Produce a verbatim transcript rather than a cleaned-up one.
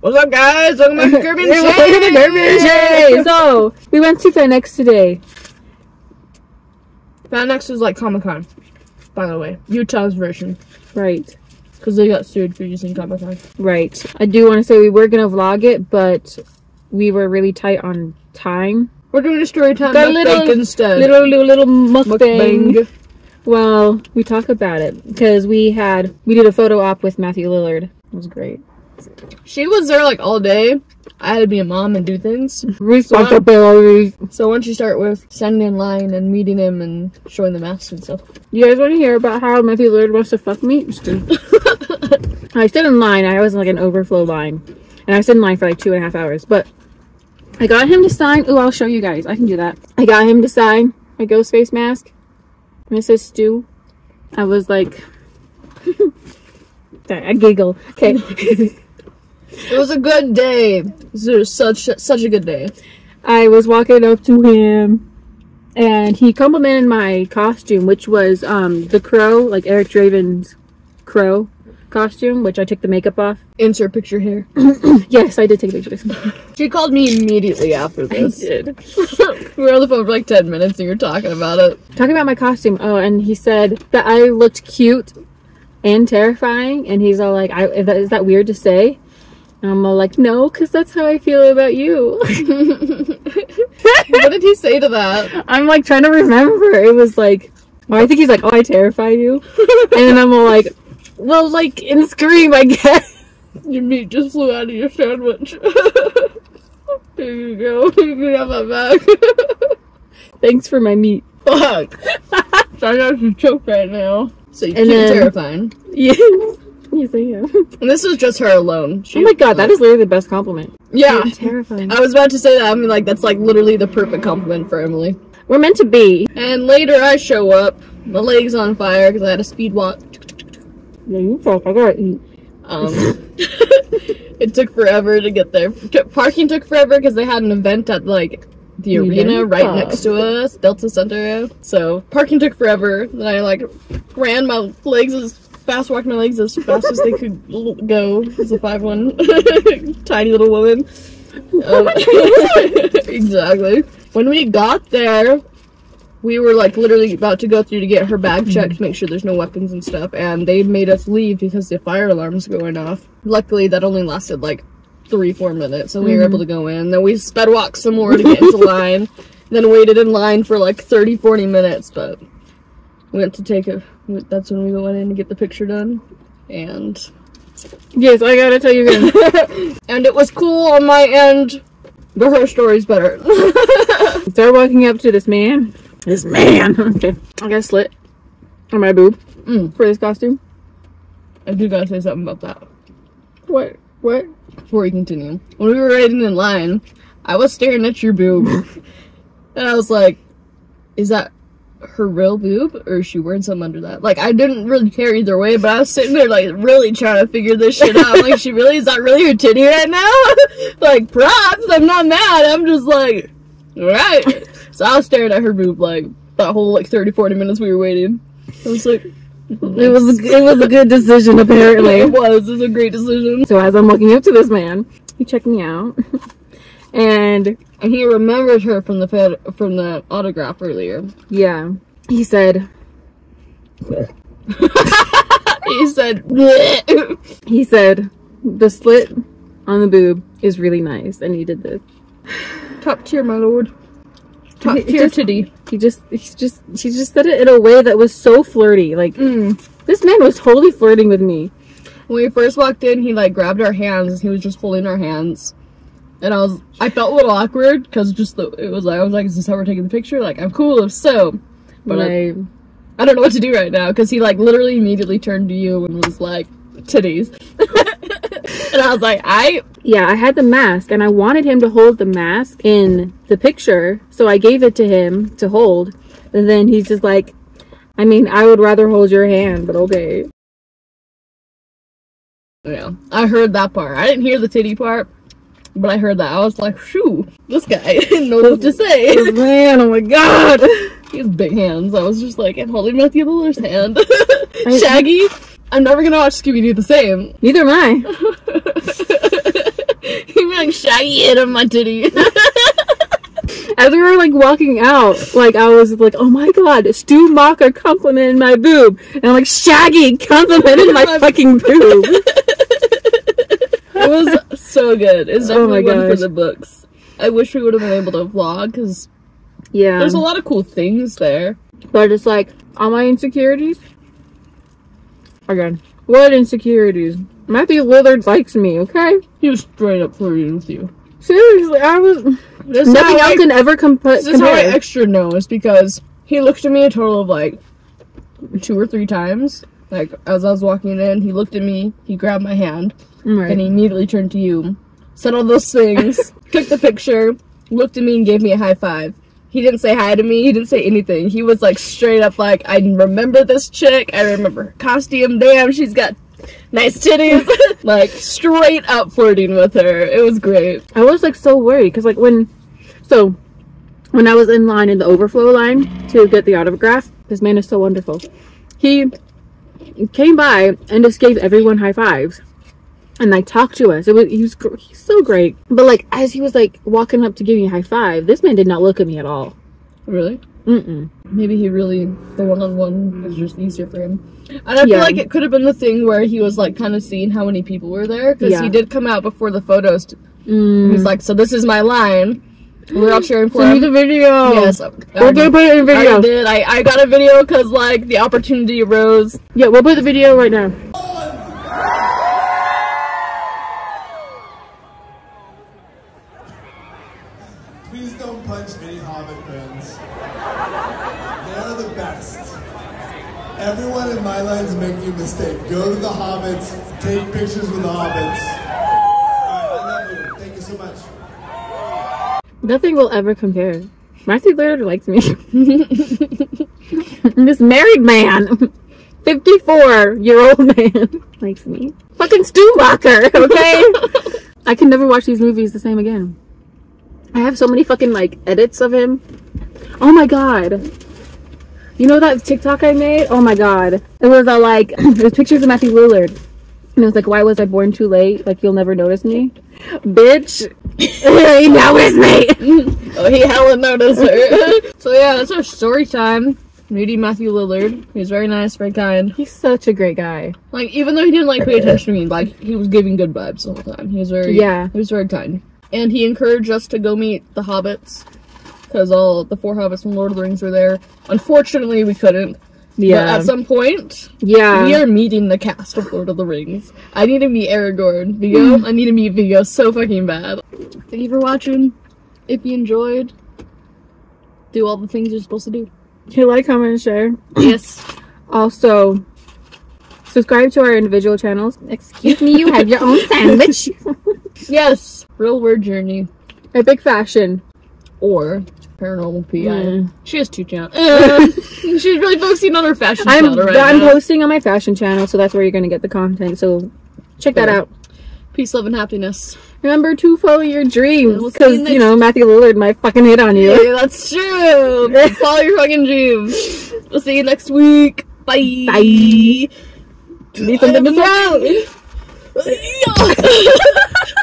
What's up, guys? Welcome back to Kirby and Shae! So, we went to FanX today. FanX is like Comic-Con, by the way. Utah's version. Right. Because they got sued for using Comic-Con. Right. I do want to say we were going to vlog it, but we were really tight on time. We're doing a story time got mukbang little, instead. Little, little, little mukbang. mukbang. Well, we talk about it. Because we had, we did a photo op with Matthew Lillard. It was great. She was there like all day. I had to be a mom and do things. Responsibility. So, so why don't you start with standing in line and meeting him and showing the mask and stuff. You guys want to hear about how Matthew Lillard wants to fuck me? I stood in line. I was in like an overflow line. And I stood in line for like two and a half hours. But I got him to sign. Ooh, I'll show you guys. I can do that. I got him to sign my ghost face mask. And it says Stu. I was like... Sorry, I giggle. Okay. It was a good day. This was such such a good day. I was walking up to him, and he complimented my costume, which was um the crow, like Eric Draven's crow costume, which I took the makeup off. Insert picture here. Yes, I did take pictures. She called me immediately after this. I did. We were on the phone for like ten minutes, and you were talking about it. Talking about my costume. Oh, and he said that I looked cute and terrifying, and he's all like, I, is, that, is that weird to say? And I'm all like, no, because that's how I feel about you. What did he say to that? I'm like trying to remember. It was like, well, I think he's like, oh, I terrify you. And then I'm all like, well, like in Scream, I guess. Your meat just flew out of your sandwich. There you go. You can have that back. Thanks for my meat. Fuck. Sorry, I have to choke right now. So you and then, terrifying. Yes. Yes, I am. And this was just her alone. She, oh my god, like, that is literally the best compliment. Yeah. You're terrifying. I was about to say that. I mean, like, that's like literally the perfect compliment for Emily. We're meant to be. And later I show up. My leg's on fire because I had a speed walk. Yeah, you talk. I gotta eat. Um, it took forever to get there. Parking took forever because they had an event at, like... the arena right talk. next to us, Delta Center. So parking took forever. Then I like ran my legs as fast, walked my legs as fast as they could go. It's a five one, tiny little woman. Um, exactly. When we got there, we were like literally about to go through to get her bag checked, to make sure there's no weapons and stuff. And they made us leave because the fire alarm's going off. Luckily, that only lasted like three, four minutes, and we were mm-hmm. able to go in. Then we sped walked some more to get into line, then waited in line for like thirty, forty minutes, but we went to take a, that's when we went in to get the picture done, and... Yes, I gotta tell you again. And it was cool on my end, but her story's better. Start walking up to this man. This man! Okay. I got a slit on my boob mm. for this costume. I do gotta say something about that. What? What? Before we continue, when we were waiting in line, I was staring at your boob, and I was like, "Is that her real boob, or is she wearing something under that?" Like, I didn't really care either way, but I was sitting there like really trying to figure this shit out. Like, she really is that really her titty right now? Like, props. I'm not mad. I'm just like, all right. So I was staring at her boob like that whole like thirty, forty minutes we were waiting. I was like. It was it was a good decision, apparently. It was. It was a great decision. So as I'm walking up to this man, he checked me out, and and he remembered her from the from the autograph earlier. Yeah, he said. he said. he said the slit on the boob is really nice, and he did this. Top tier, my lord. Top tier titty. He just, he just, she just said it in a way that was so flirty. Like, mm. this man was totally flirting with me. When we first walked in, he like grabbed our hands. And he was just holding our hands, and I was, I felt a little awkward because just the, it was like I was like, is this how we're taking the picture? Like, I'm cool if so, but like, I, I don't know what to do right now because he like literally immediately turned to you and was like, titties, and I was like, I. Yeah, I had the mask, and I wanted him to hold the mask in the picture, so I gave it to him to hold, and then he's just like, I mean, I would rather hold your hand, but okay. Yeah, I heard that part. I didn't hear the titty part, but I heard that. I was like, shoo, this guy didn't know what to say. This man, oh my god. He has big hands. I was just like, I'm holding Matthew Lillard's hand. I, Shaggy, I'm never gonna watch Scooby-Doo the same. Neither am I. young Shaggy hit on my titty. As we were like walking out, like I was like, oh my god, Stu Macher complimented my boob, and I'm like, Shaggy complimented my fucking boob. It was so good. It's definitely oh one for the books. I wish we would have been able to vlog, because yeah, there's a lot of cool things there. But it's like, all my insecurities. Again, what insecurities? Matthew Lillard likes me, okay? He was straight up flirting with you. Seriously, I was. This Nothing else I, can ever comp this compare. This is how I extra know, is because he looked at me a total of like two or three times. Like, as I was walking in, he looked at me, he grabbed my hand, right, and he immediately turned to you, said all those things, took the picture, looked at me, and gave me a high five. He didn't say hi to me, he didn't say anything. He was like straight up like, I remember this chick, I remember her costume, damn, she's got nice titties. Like, straight up flirting with her. It was great. I was like so worried, because like when, so when I was in line, in the overflow line to get the autograph, this man is so wonderful. He came by and just gave everyone high fives. And like talked to us. It was he was he's so great. But like as he was like walking up to give me a high five, this man did not look at me at all. Really? Mm-mm. Maybe he really, the one-on-one was just easier for him. And I yeah. feel like it could have been the thing where he was like kind of seeing how many people were there, because yeah. he did come out before the photos. Mm. He's like, so this is my line. We're all cheering for him. Send me the video. Yes. Okay. We're going to put it in video. I did. I, I got a video because like the opportunity arose. Yeah, we'll put the video right now. Everyone in my line is making a mistake. Go to the Hobbits, take pictures with the Hobbits. All right, I love you. Thank you so much. Nothing will ever compare. Matthew Lillard likes me. This married man, fifty-four-year-old man, likes me. Fucking Stu Macher, okay? I can never watch these movies the same again. I have so many fucking, like, edits of him. Oh my god. You know that TikTok I made? Oh my god. It was all like, it was pictures of Matthew Lillard. And it was like, why was I born too late? Like, you'll never notice me. Bitch, he noticed me. Oh, he hella noticed her. So yeah, that's our story time. Meeting Matthew Lillard. He's very nice, very kind. He's such a great guy. Like, even though he didn't like pay attention to me, like, he was giving good vibes the whole time. He was very, yeah. He was very kind. And he encouraged us to go meet the Hobbits, because all the four hobbits from Lord of the Rings were there. Unfortunately, we couldn't. Yeah. But at some point, yeah, we are meeting the cast of Lord of the Rings. I need to meet Aragorn. Vigo, I need to meet Vigo so fucking bad. Thank you for watching. If you enjoyed, do all the things you're supposed to do. You like, comment, and share. Yes. Also, subscribe to our individual channels. Excuse me, you have your own sandwich. Yes. Real word journey. Epic fashion. Or Paranormal P I. Mm. She has two channels. Uh, she's really focusing on her fashion I'm, channel right I'm now. I'm posting on my fashion channel, so that's where you're going to get the content. So check yeah. that out. Peace, love, and happiness. Remember to follow your dreams. Because, you, you know, Matthew Lillard might fucking hit on you. Yeah, that's true. Follow your fucking dreams. We'll see you next week. Bye. Bye. Need something to throw.